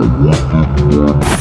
I